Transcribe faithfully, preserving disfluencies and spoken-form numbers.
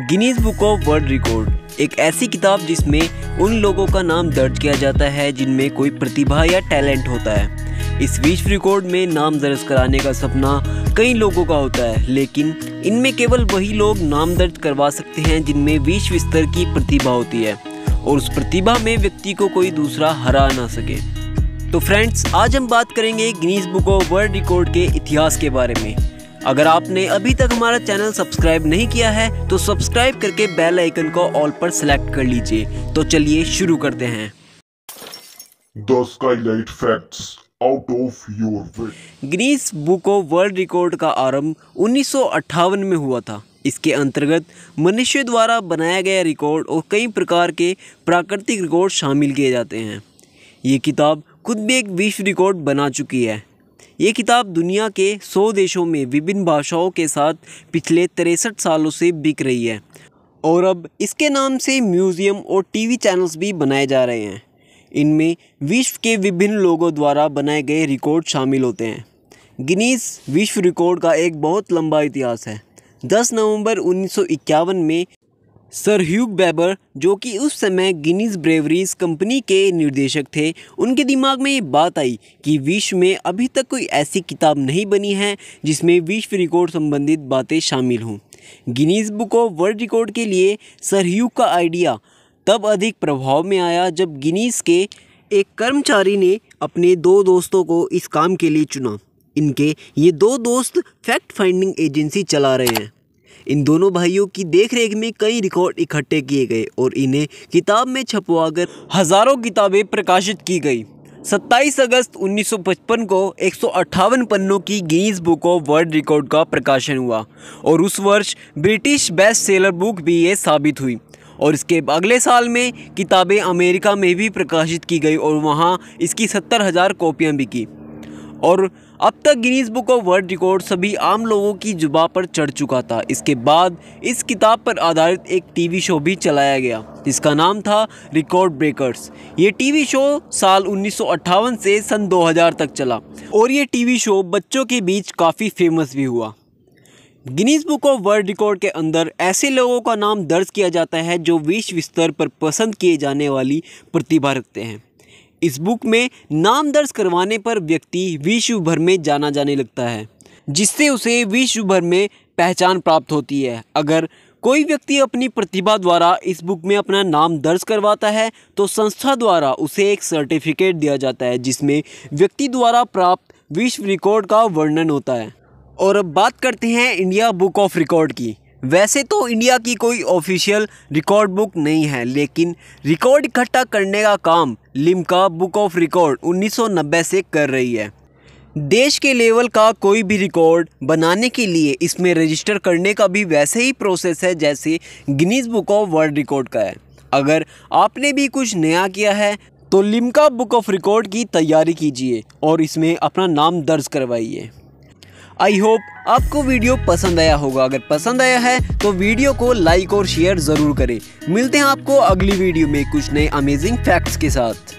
Guinness book of world record एक ऐसी किताब जिसमें उन लोगों का नाम दर्ज किया जाता है जिनमें कोई प्रतिभा या टैलेंट होता है। इस विश्व रिकॉर्ड में नाम दर्ज कराने का सपना कई लोगों का होता है, लेकिन इनमें केवल वही लोग नाम दर्ज करवा सकते हैं जिनमें विश्व स्तर की प्रतिभा होती है और उस प्रतिभा में व्यक्ति को कोई दूसरा हरा ना सके। तो फ्रेंड्स, आज हम बात करेंगे Guinness book of world record के इतिहास के बारे में। अगर आपने अभी तक हमारा चैनल सब्सक्राइब नहीं किया है तो सब्सक्राइब करके बेल आइकन को ऑल पर सेलेक्ट कर लीजिए। तो चलिए शुरू करते हैं। The skylight facts out of your way. Guinness book of world record का आरंभ उन्नीस सौ अट्ठावन में हुआ था। इसके अंतर्गत मनुष्य द्वारा बनाया गया रिकॉर्ड और कई प्रकार के प्राकृतिक रिकॉर्ड शामिल किए जाते हैं। ये किताब खुद भी एक विश्व रिकॉर्ड बना चुकी है। ये किताब दुनिया के सौ देशों में विभिन्न भाषाओं के साथ पिछले तिरसठ सालों से बिक रही है और अब इसके नाम से म्यूज़ियम और टीवी चैनल्स भी बनाए जा रहे हैं। इनमें विश्व के विभिन्न लोगों द्वारा बनाए गए रिकॉर्ड शामिल होते हैं। गिनीज विश्व रिकॉर्ड का एक बहुत लंबा इतिहास है। दस नवंबर उन्नीस सौ इक्यावन में सर ह्यूग बैबर, जो कि उस समय गिनीज ब्रेवरीज कंपनी के निर्देशक थे, उनके दिमाग में ये बात आई कि विश्व में अभी तक कोई ऐसी किताब नहीं बनी है जिसमें विश्व रिकॉर्ड संबंधित बातें शामिल हों। Guinness book of world record के लिए सर ह्यूग का आइडिया तब अधिक प्रभाव में आया जब गिनीज के एक कर्मचारी ने अपने दो दोस्तों को इस काम के लिए चुना। इनके ये दो दोस्त फैक्ट फाइंडिंग एजेंसी चला रहे हैं। इन दोनों भाइयों की देखरेख में कई रिकॉर्ड इकट्ठे किए गए और इन्हें किताब में छपवाकर हजारों किताबें प्रकाशित की गई। सत्ताईस अगस्त उन्नीस सौ पचपन को एक सौ अट्ठावन पन्नों की Guinness book of world record का प्रकाशन हुआ और उस वर्ष ब्रिटिश बेस्ट सेलर बुक भी ये साबित हुई। और इसके अगले साल में किताबें अमेरिका में भी प्रकाशित की गई और वहाँ इसकी सत्तर हज़ार कॉपियाँ बिकी। और अब तक Guinness book of world record सभी आम लोगों की जुबां पर चढ़ चुका था। इसके बाद इस किताब पर आधारित एक टीवी शो भी चलाया गया जिसका नाम था रिकॉर्ड ब्रेकर्स। ये टीवी शो साल उन्नीस सौ अट्ठावन से सन दो हज़ार तक चला और ये टीवी शो बच्चों के बीच काफ़ी फेमस भी हुआ। Guinness book of world record के अंदर ऐसे लोगों का नाम दर्ज किया जाता है जो विश्व स्तर पर पसंद किए जाने वाली प्रतिभा रखते हैं। इस बुक में नाम दर्ज करवाने पर व्यक्ति विश्व भर में जाना जाने लगता है, जिससे उसे विश्व भर में पहचान प्राप्त होती है। अगर कोई व्यक्ति अपनी प्रतिभा द्वारा इस बुक में अपना नाम दर्ज करवाता है तो संस्था द्वारा उसे एक सर्टिफिकेट दिया जाता है जिसमें व्यक्ति द्वारा प्राप्त विश्व रिकॉर्ड का वर्णन होता है। और अब बात करते हैं इंडिया बुक ऑफ रिकॉर्ड की। वैसे तो इंडिया की कोई ऑफिशियल रिकॉर्ड बुक नहीं है, लेकिन रिकॉर्ड इकट्ठा करने का काम लिम्का बुक ऑफ रिकॉर्ड उन्नीस सौ नब्बे से कर रही है। देश के लेवल का कोई भी रिकॉर्ड बनाने के लिए इसमें रजिस्टर करने का भी वैसे ही प्रोसेस है जैसे Guinness book of world record का है। अगर आपने भी कुछ नया किया है तो लिम्का बुक ऑफ रिकॉर्ड की तैयारी कीजिए और इसमें अपना नाम दर्ज करवाइए। आई होप आपको वीडियो पसंद आया होगा। अगर पसंद आया है तो वीडियो को लाइक और शेयर ज़रूर करें। मिलते हैं आपको अगली वीडियो में कुछ नए अमेजिंग फैक्ट्स के साथ।